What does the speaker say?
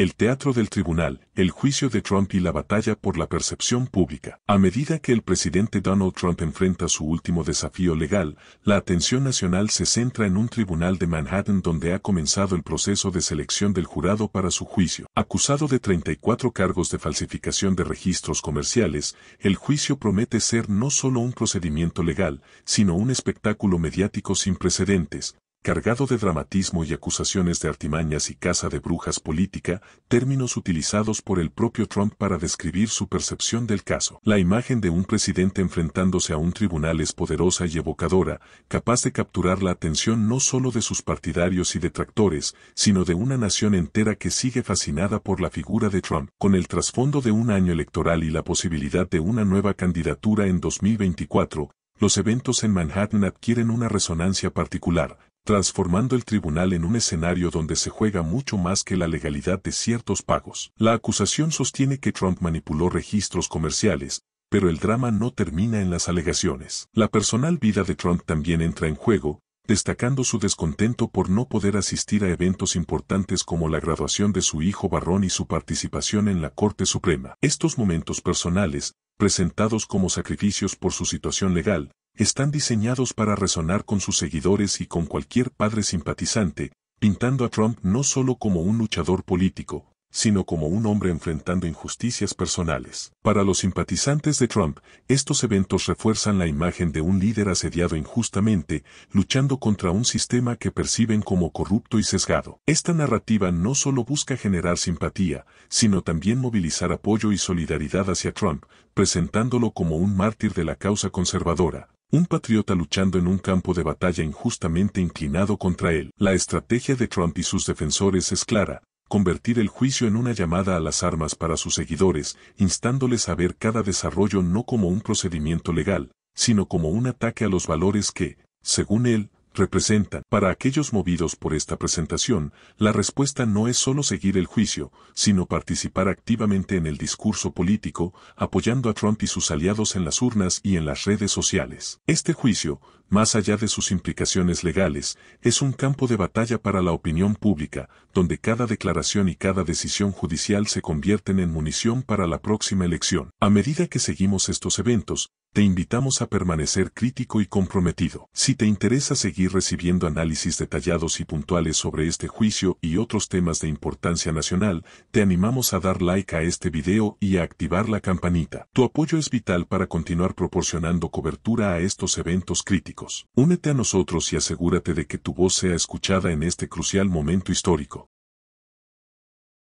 El teatro del tribunal, el juicio de Trump y la batalla por la percepción pública. A medida que el presidente Donald Trump enfrenta su último desafío legal, la atención nacional se centra en un tribunal de Manhattan donde ha comenzado el proceso de selección del jurado para su juicio. Acusado de 34 cargos de falsificación de registros comerciales, el juicio promete ser no solo un procedimiento legal, sino un espectáculo mediático sin precedentes, cargado de dramatismo y acusaciones de artimañas y caza de brujas política, términos utilizados por el propio Trump para describir su percepción del caso. La imagen de un presidente enfrentándose a un tribunal es poderosa y evocadora, capaz de capturar la atención no solo de sus partidarios y detractores, sino de una nación entera que sigue fascinada por la figura de Trump. Con el trasfondo de un año electoral y la posibilidad de una nueva candidatura en 2024, los eventos en Manhattan adquieren una resonancia particular, transformando el tribunal en un escenario donde se juega mucho más que la legalidad de ciertos pagos. La acusación sostiene que Trump manipuló registros comerciales, pero el drama no termina en las alegaciones. La personal vida de Trump también entra en juego, destacando su descontento por no poder asistir a eventos importantes como la graduación de su hijo Barrón y su participación en la Corte Suprema. Estos momentos personales, presentados como sacrificios por su situación legal, están diseñados para resonar con sus seguidores y con cualquier padre simpatizante, pintando a Trump no solo como un luchador político, sino como un hombre enfrentando injusticias personales. Para los simpatizantes de Trump, estos eventos refuerzan la imagen de un líder asediado injustamente, luchando contra un sistema que perciben como corrupto y sesgado. Esta narrativa no solo busca generar simpatía, sino también movilizar apoyo y solidaridad hacia Trump, presentándolo como un mártir de la causa conservadora, un patriota luchando en un campo de batalla injustamente inclinado contra él. La estrategia de Trump y sus defensores es clara: convertir el juicio en una llamada a las armas para sus seguidores, instándoles a ver cada desarrollo no como un procedimiento legal, sino como un ataque a los valores que, según él, representan. Para aquellos movidos por esta presentación, la respuesta no es solo seguir el juicio, sino participar activamente en el discurso político, apoyando a Trump y sus aliados en las urnas y en las redes sociales. Este juicio, más allá de sus implicaciones legales, es un campo de batalla para la opinión pública, donde cada declaración y cada decisión judicial se convierten en munición para la próxima elección. A medida que seguimos estos eventos, te invitamos a permanecer crítico y comprometido. Si te interesa seguir recibiendo análisis detallados y puntuales sobre este juicio y otros temas de importancia nacional, te animamos a dar like a este video y a activar la campanita. Tu apoyo es vital para continuar proporcionando cobertura a estos eventos críticos. Únete a nosotros y asegúrate de que tu voz sea escuchada en este crucial momento histórico.